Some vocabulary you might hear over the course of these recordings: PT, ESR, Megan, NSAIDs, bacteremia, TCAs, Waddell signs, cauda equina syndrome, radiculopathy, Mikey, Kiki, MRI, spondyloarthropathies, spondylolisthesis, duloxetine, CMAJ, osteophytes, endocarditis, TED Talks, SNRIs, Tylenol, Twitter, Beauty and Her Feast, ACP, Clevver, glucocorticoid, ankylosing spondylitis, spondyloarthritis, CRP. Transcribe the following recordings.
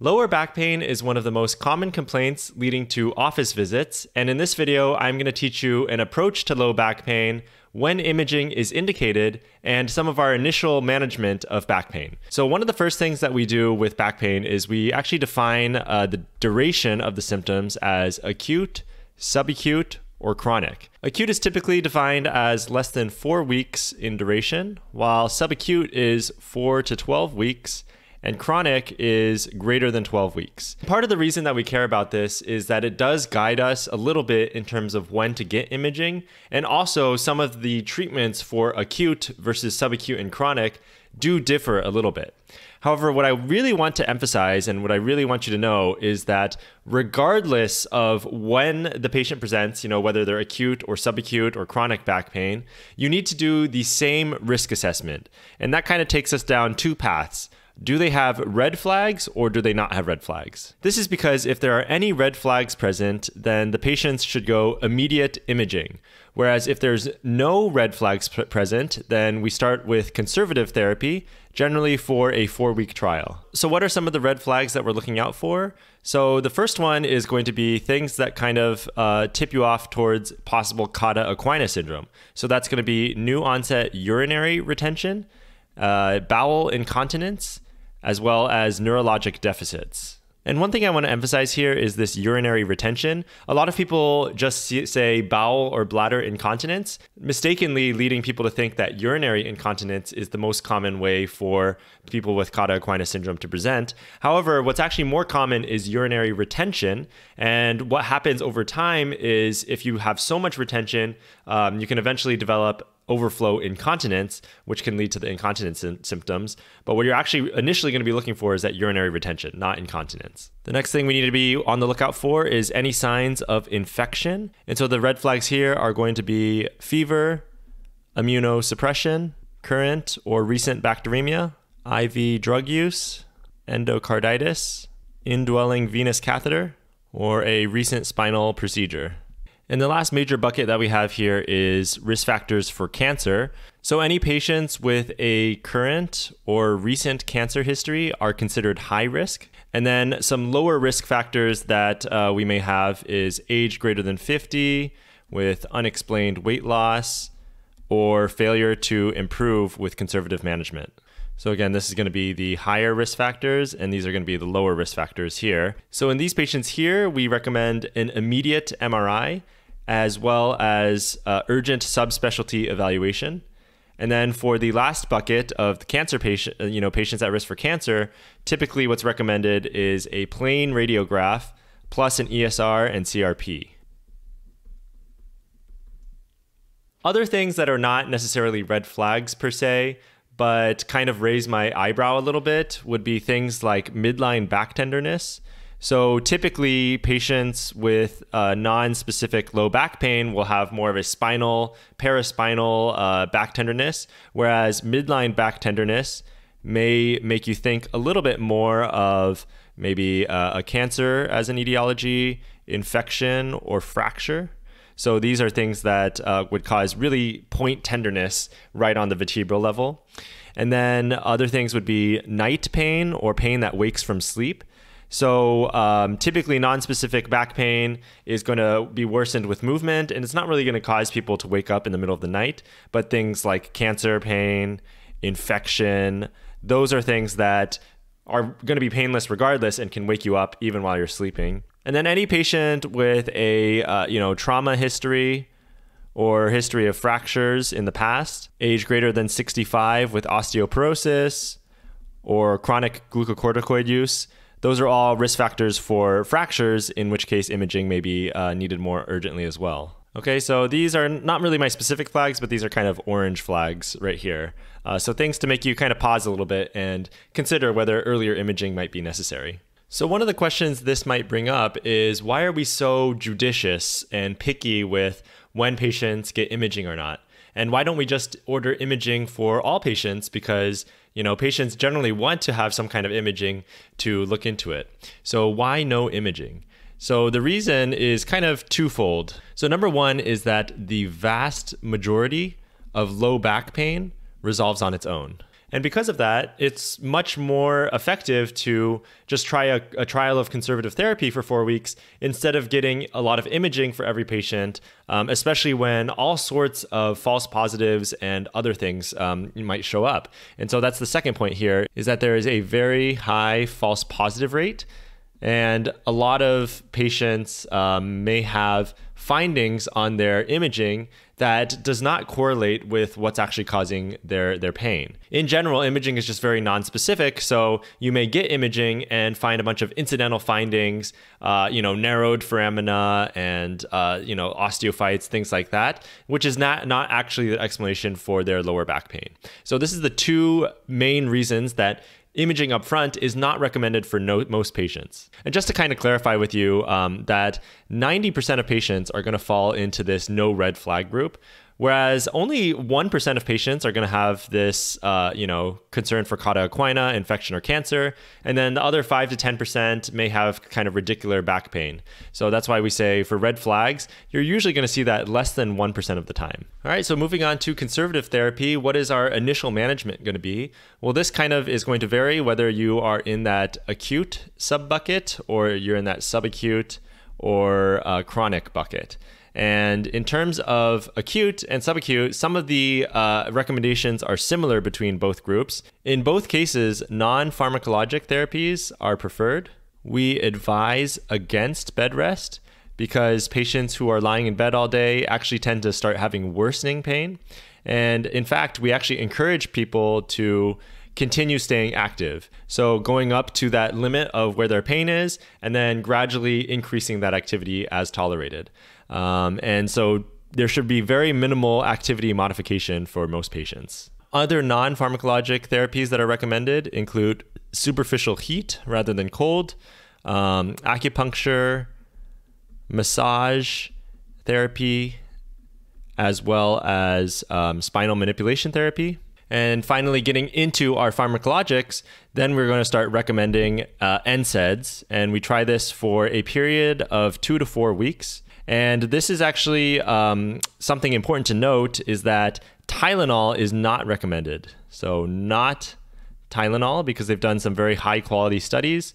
Lower back pain is one of the most common complaints leading to office visits, and in this video, I'm going to teach you an approach to low back pain, when imaging is indicated, and some of our initial management of back pain. So one of the first things that we do with back pain is we actually define the duration of the symptoms as acute, subacute, or chronic. Acute is typically defined as less than 4 weeks in duration, while subacute is 4 to 12 weeks, and chronic is greater than 12 weeks. Part of the reason that we care about this is that it does guide us a little bit in terms of when to get imaging, and also some of the treatments for acute versus subacute and chronic do differ a little bit. However, what I really want to emphasize and what I really want you to know is that regardless of when the patient presents, whether they're acute or subacute or chronic back pain, you need to do the same risk assessment. And that kind of takes us down two paths. Do they have red flags or do they not have red flags? This is because if there are any red flags present, then the patients should go immediate imaging. Whereas if there's no red flags present, then we start with conservative therapy, generally for a 4-week trial. So what are some of the red flags that we're looking out for? So the first one is going to be things that kind of tip you off towards possible cauda equina syndrome. So that's going to be new onset urinary retention, bowel incontinence, as well as neurologic deficits. And one thing I want to emphasize here is this urinary retention. A lot of people just say bowel or bladder incontinence, mistakenly leading people to think that urinary incontinence is the most common way for people with cauda equina syndrome to present. However, what's actually more common is urinary retention. And what happens over time is if you have so much retention, you can eventually develop overflow incontinence, which can lead to the incontinence symptoms. But what you're actually initially going to be looking for is that urinary retention, not incontinence. The next thing we need to be on the lookout for is any signs of infection. And so the red flags here are going to be fever, immunosuppression, current or recent bacteremia, IV drug use, endocarditis, indwelling venous catheter, or a recent spinal procedure. And the last major bucket that we have here is risk factors for cancer. So any patients with a current or recent cancer history are considered high risk. And then some lower risk factors that we may have is age greater than 50 with unexplained weight loss or failure to improve with conservative management. So again, this is going to be the higher risk factors, and these are going to be the lower risk factors here. So in these patients here, we recommend an immediate MRI, as well as urgent subspecialty evaluation. And then for the last bucket of the cancer patient, patients at risk for cancer, typically what's recommended is a plain radiograph plus an ESR and CRP. Other things that are not necessarily red flags per se, but kind of raise my eyebrow a little bit would be things like midline back tenderness. So typically patients with non-specific low back pain will have more of a spinal, paraspinal back tenderness, whereas midline back tenderness may make you think a little bit more of maybe a cancer as an etiology, infection, or fracture. So these are things that would cause really point tenderness right on the vertebral level. And then other things would be night pain or pain that wakes from sleep. So typically non-specific back pain is going to be worsened with movement, and it's not really going to cause people to wake up in the middle of the night, but things like cancer pain, infection, those are things that are going to be painless regardless and can wake you up even while you're sleeping. And then any patient with a trauma history or history of fractures in the past, age greater than 65 with osteoporosis or chronic glucocorticoid use, those are all risk factors for fractures, in which case imaging may be needed more urgently as well. Okay, so these are not really my specific flags, but these are kind of orange flags right here. So things to make you kind of pause a little bit and consider whether earlier imaging might be necessary. So one of the questions this might bring up is, why are we so judicious and picky with when patients get imaging or not? And why don't we just order imaging for all patients? Because, patients generally want to have some kind of imaging to look into it. So why no imaging? So the reason is kind of twofold. So number one is that the vast majority of low back pain resolves on its own. And because of that, it's much more effective to just try a trial of conservative therapy for 4 weeks instead of getting a lot of imaging for every patient, especially when all sorts of false positives and other things might show up. And so that's the second point here, is that there is a very high false positive rate. And a lot of patients may have findings on their imaging that does not correlate with what's actually causing their pain. In general, imaging is just very nonspecific, so you may get imaging and find a bunch of incidental findings, narrowed foramina and osteophytes, things like that, which is not actually the explanation for their lower back pain. So this is the two main reasons that imaging up front is not recommended for most patients. And just to kind of clarify with you that 90% of patients are going to fall into this no red flag group, whereas only 1% of patients are going to have this concern for cauda equina, infection, or cancer. And then the other 5 to 10% may have kind of radicular back pain. So that's why we say for red flags, you're usually going to see that less than 1% of the time. All right, so moving on to conservative therapy, what is our initial management going to be? Well, this kind of is going to vary whether you are in that acute sub-bucket or you're in that subacute or chronic bucket. And in terms of acute and subacute, some of the recommendations are similar between both groups. In both cases, non-pharmacologic therapies are preferred. We advise against bed rest, because patients who are lying in bed all day actually tend to start having worsening pain. And in fact, we actually encourage people to continue staying active. So going up to that limit of where their pain is, and then gradually increasing that activity as tolerated. And so there should be very minimal activity modification for most patients. Other non-pharmacologic therapies that are recommended include superficial heat rather than cold, acupuncture, massage therapy, as well as spinal manipulation therapy. And finally, getting into our pharmacologics, then we're going to start recommending NSAIDs. And we try this for a period of 2 to 4 weeks. And this is actually something important to note, is that Tylenol is not recommended. So not Tylenol, because they've done some very high quality studies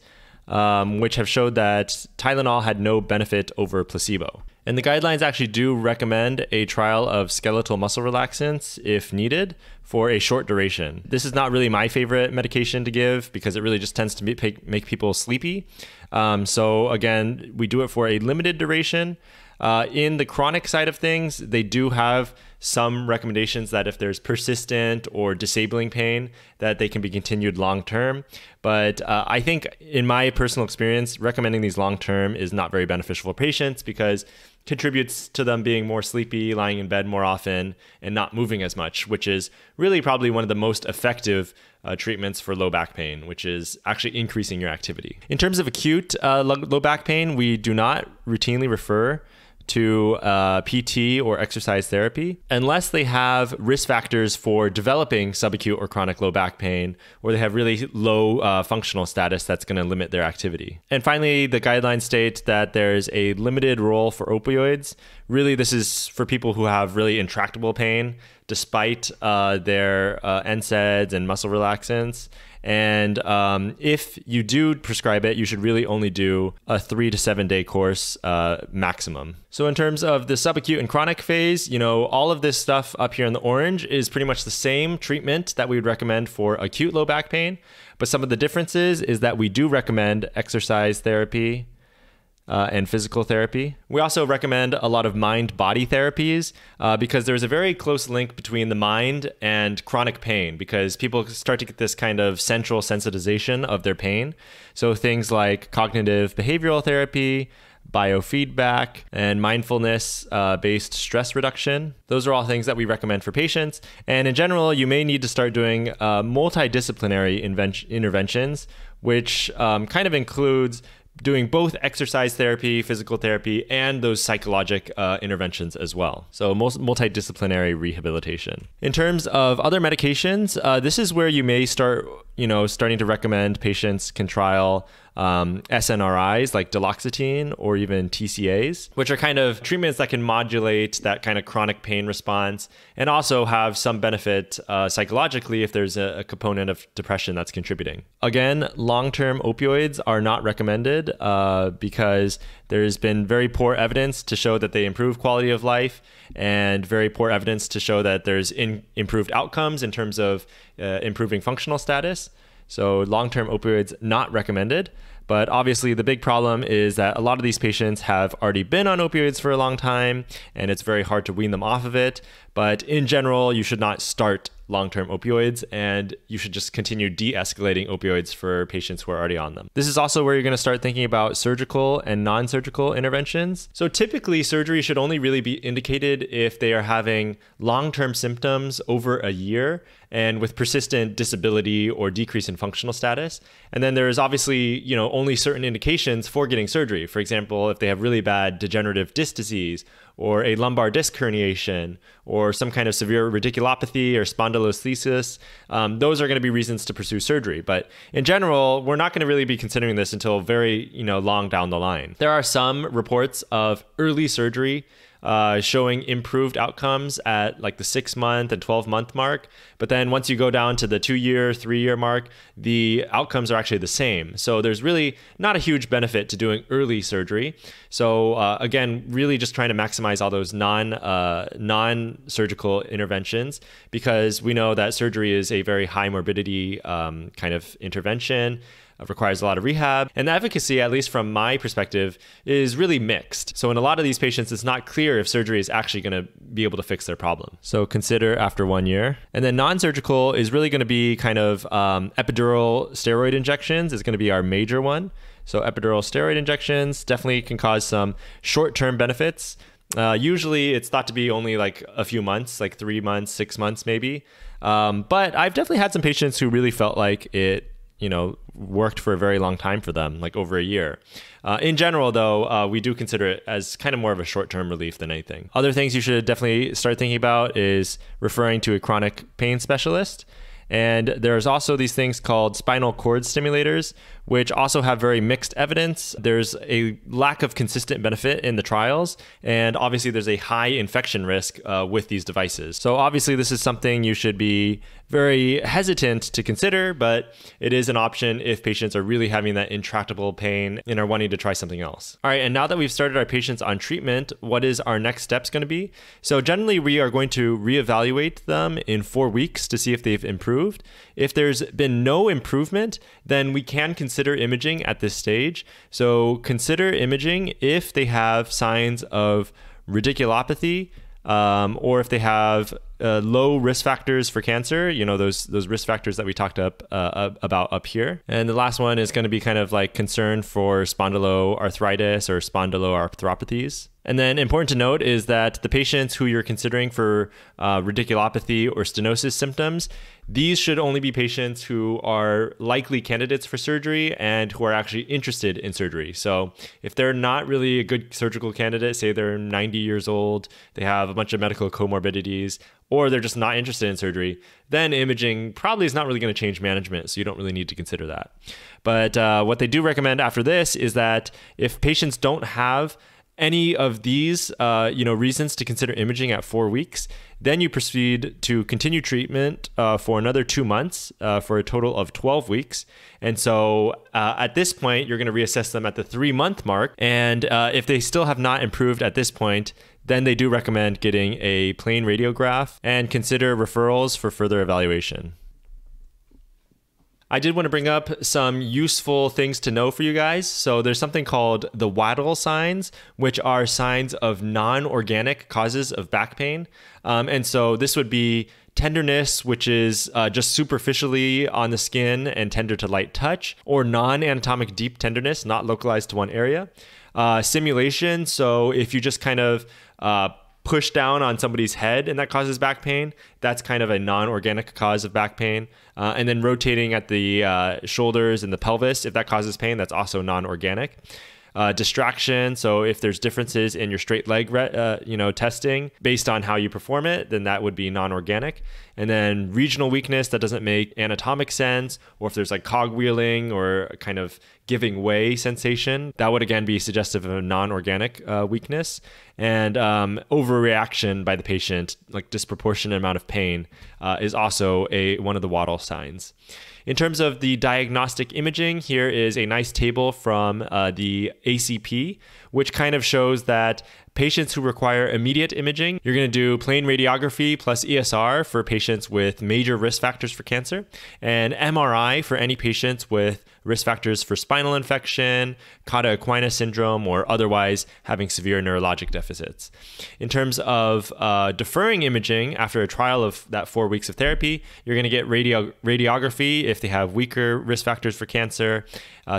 which have showed that Tylenol had no benefit over placebo. And the guidelines actually do recommend a trial of skeletal muscle relaxants if needed for a short duration. This is not really my favorite medication to give, because it really just tends to make people sleepy. So again, we do it for a limited duration. In the chronic side of things, they do have some recommendations that if there's persistent or disabling pain, that they can be continued long-term. But I think in my personal experience, recommending these long-term is not very beneficial for patients, because it contributes to them being more sleepy, lying in bed more often, and not moving as much, which is really probably one of the most effective treatments for low back pain, which is actually increasing your activity. In terms of acute low back pain, we do not routinely refer to PT or exercise therapy, unless they have risk factors for developing subacute or chronic low back pain, or they have really low functional status that's going to limit their activity. And finally, the guidelines state that there's a limited role for opioids. Really, this is for people who have really intractable pain, despite their NSAIDs and muscle relaxants. And if you do prescribe it, you should really only do a 3 to 7 day course maximum. So in terms of the subacute and chronic phase, all of this stuff up here in the orange is pretty much the same treatment that we would recommend for acute low back pain. But some of the differences is that we do recommend exercise therapy and physical therapy. We also recommend a lot of mind-body therapies because there's a very close link between the mind and chronic pain, because people start to get this kind of central sensitization of their pain. So things like cognitive behavioral therapy, biofeedback, and mindfulness-based stress reduction. Those are all things that we recommend for patients. And in general, you may need to start doing multidisciplinary interventions, which kind of includes doing both exercise therapy, physical therapy, and those psychologic interventions as well. So multidisciplinary rehabilitation. In terms of other medications, this is where you may start you know, starting to recommend patients can trial SNRIs like duloxetine or even TCAs, which are kind of treatments that can modulate that kind of chronic pain response and also have some benefit psychologically if there's a component of depression that's contributing. Again, long-term opioids are not recommended because there's been very poor evidence to show that they improve quality of life and very poor evidence to show that there's improved outcomes in terms of improving functional status. So long-term opioids not recommended. But obviously the big problem is that a lot of these patients have already been on opioids for a long time and it's very hard to wean them off of it. But in general, you should not start long-term opioids and you should just continue de-escalating opioids for patients who are already on them. This is also where you're going to start thinking about surgical and non-surgical interventions. So typically surgery should only really be indicated if they are having long-term symptoms over a year and with persistent disability or decrease in functional status. And then there is obviously, you know, only certain indications for getting surgery. For example, if they have really bad degenerative disc disease or a lumbar disc herniation, or some kind of severe radiculopathy or spondylolisthesis, those are going to be reasons to pursue surgery. But in general, we're not going to really be considering this until very, you know, long down the line. There are some reports of early surgery showing improved outcomes at like the 6-month and 12-month mark. But then once you go down to the 2-year, 3-year mark, the outcomes are actually the same. So there's really not a huge benefit to doing early surgery. So again, really just trying to maximize all those non-surgical interventions, because we know that surgery is a very high morbidity kind of intervention. Requires a lot of rehab, and the efficacy, at least from my perspective, is really mixed. So in a lot of these patients, it's not clear if surgery is actually going to be able to fix their problem. So consider after 1 year. And then non-surgical is really going to be kind of epidural steroid injections is going to be our major one. So epidural steroid injections definitely can cause some short-term benefits. Usually it's thought to be only like a few months, like 3 months, 6 months maybe. But I've definitely had some patients who really felt like it, you know, worked for a very long time for them, like over a year. In general, though, we do consider it as kind of more of a short-term relief than anything. Other things you should definitely start thinking about is referring to a chronic pain specialist. And there's also these things called spinal cord stimulators, which also have very mixed evidence. There's a lack of consistent benefit in the trials, and obviously there's a high infection risk with these devices. So obviously this is something you should be very hesitant to consider, but it is an option if patients are really having that intractable pain and are wanting to try something else. All right, and now that we've started our patients on treatment, what is our next steps going to be? So generally we are going to reevaluate them in 4 weeks to see if they've improved. If there's been no improvement, then we can consider imaging at this stage. So consider imaging if they have signs of radiculopathy, or if they have low risk factors for cancer, you know, those risk factors that we talked about up here. And the last one is going to be kind of like concern for spondyloarthritis or spondyloarthropathies. And then important to note is that the patients who you're considering for radiculopathy or stenosis symptoms, these should only be patients who are likely candidates for surgery and who are actually interested in surgery. So if they're not really a good surgical candidate, say they're 90 years old, they have a bunch of medical comorbidities, or they're just not interested in surgery, then imaging probably is not really going to change management, so you don't really need to consider that. But what they do recommend after this is that if patients don't have any of these you know, reasons to consider imaging at 4 weeks, then you proceed to continue treatment for another 2 months for a total of 12 weeks. And so at this point, you're going to reassess them at the 3-month mark. And if they still have not improved at this point, then they do recommend getting a plain radiograph and consider referrals for further evaluation. I did want to bring up some useful things to know for you guys. So there's something called the Waddell signs, which are signs of non-organic causes of back pain. And so this would be tenderness, which is just superficially on the skin and tender to light touch, or non-anatomic deep tenderness, not localized to one area. Simulation, so if you just kind of push down on somebody's head and that causes back pain, that's kind of a non-organic cause of back pain. And then rotating at the shoulders and the pelvis, if that causes pain, that's also non-organic. distraction. So if there's differences in your straight leg testing based on how you perform it, then that would be non-organic. And then regional weakness that doesn't make anatomic sense, or if there's like cogwheeling or kind of giving way sensation, that would again be suggestive of a non-organic weakness. And overreaction by the patient, like disproportionate amount of pain, is also one of the Waddell signs. In terms of the diagnostic imaging, here is a nice table from the ACP, which kind of shows that patients who require immediate imaging, you're going to do plain radiography plus ESR for patients with major risk factors for cancer, and MRI for any patients with risk factors for spinal infection, cauda equina syndrome, or otherwise having severe neurologic deficits. In terms of deferring imaging after a trial of that 4 weeks of therapy, you're going to get radiography if they have weaker risk factors for cancer,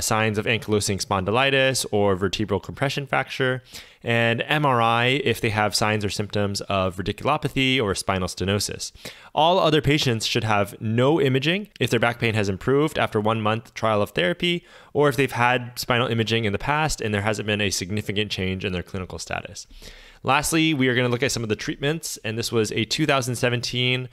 signs of ankylosing spondylitis or vertebral compression fracture, and MRI if they have signs or symptoms of radiculopathy or spinal stenosis. All other patients should have no imaging if their back pain has improved after 1 month trial of therapy, or if they've had spinal imaging in the past and there hasn't been a significant change in their clinical status. Lastly, we are going to look at some of the treatments, and this was a 2017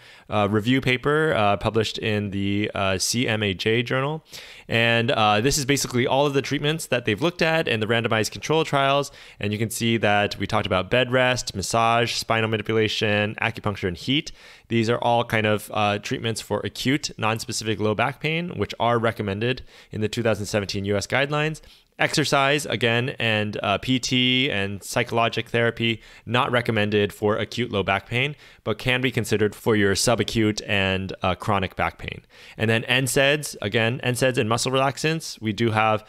review paper published in the CMAJ journal, and this is basically all of the treatments that they've looked at and the randomized control trials, and you can see that we talked about bed rest, massage, spinal manipulation, acupuncture, and heat. These are all kind of treatments for acute non-specific low back pain, which are recommended in the 2017 US guidelines. Exercise, again, and PT and psychologic therapy, not recommended for acute low back pain, but can be considered for your subacute and chronic back pain. And then NSAIDs, again, NSAIDs and muscle relaxants, we do have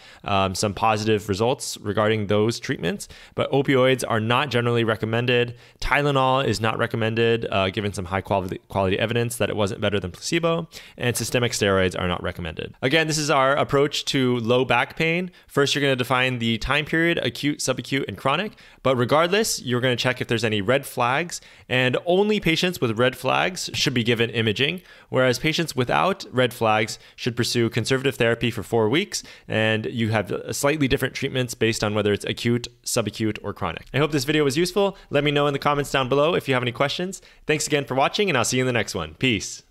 some positive results regarding those treatments, but opioids are not generally recommended. Tylenol is not recommended, given some high quality evidence that it wasn't better than placebo, and systemic steroids are not recommended. Again, this is our approach to low back pain. First, you're going to define the time period, acute, subacute, and chronic. But regardless, you're going to check if there's any red flags, and only patients with red flags should be given imaging, whereas patients without red flags should pursue conservative therapy for 4 weeks, and you have slightly different treatments based on whether it's acute, subacute, or chronic. I hope this video was useful. Let me know in the comments down below if you have any questions. Thanks again for watching, and I'll see you in the next one. Peace.